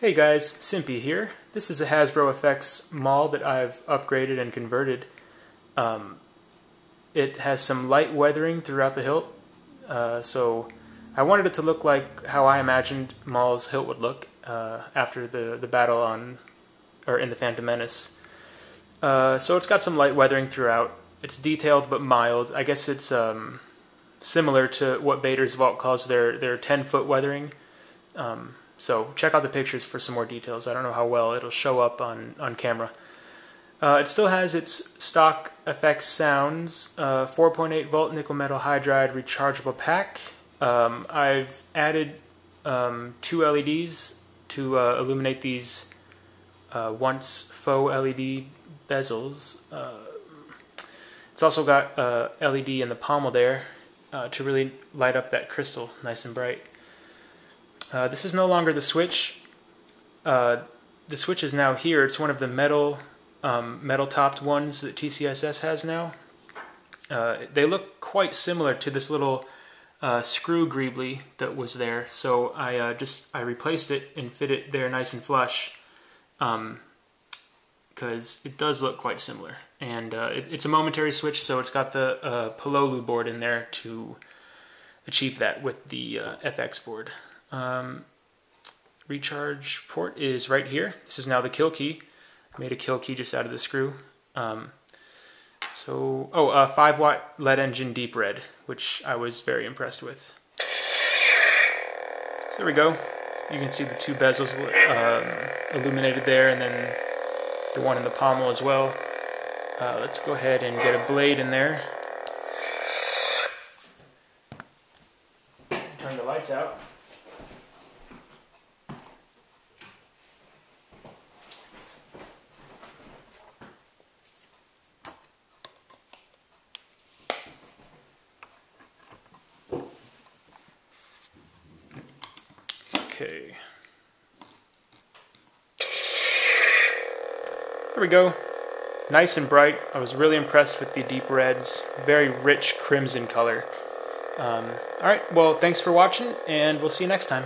Hey guys, Simpy here. This is a Hasbro FX Maul that I've upgraded and converted. It has some light weathering throughout the hilt, so I wanted it to look like how I imagined Maul's hilt would look after the battle in the Phantom Menace. So it's got some light weathering throughout. It's detailed but mild. I guess it's similar to what Vader's Vault calls their 10-foot weathering. So check out the pictures for some more details. I don't know how well it'll show up on camera. It still has its stock effects sounds, 4.8 volt nickel metal hydride rechargeable pack. I've added two LEDs to illuminate these once faux LED bezels. It's also got LED in the pommel there to really light up that crystal nice and bright. This is no longer the switch. The switch is now here. It's one of the metal-topped ones that TCSS has now. They look quite similar to this little screw greebly that was there. So I replaced it and fit it there nice and flush, because it does look quite similar. And it's a momentary switch, so it's got the Pololu board in there to achieve that with the FX board. Recharge port is right here. This is now the kill key. I made a kill key just out of the screw. 5-watt LEDengin deep red, which I was very impressed with. So there we go. You can see the two bezels illuminated there, and then the one in the pommel as well. Let's go ahead and get a blade in there. Turn the lights out. Okay. There we go. Nice and bright. I was really impressed with the deep reds. Very rich crimson color. Alright, well, thanks for watching, and we'll see you next time.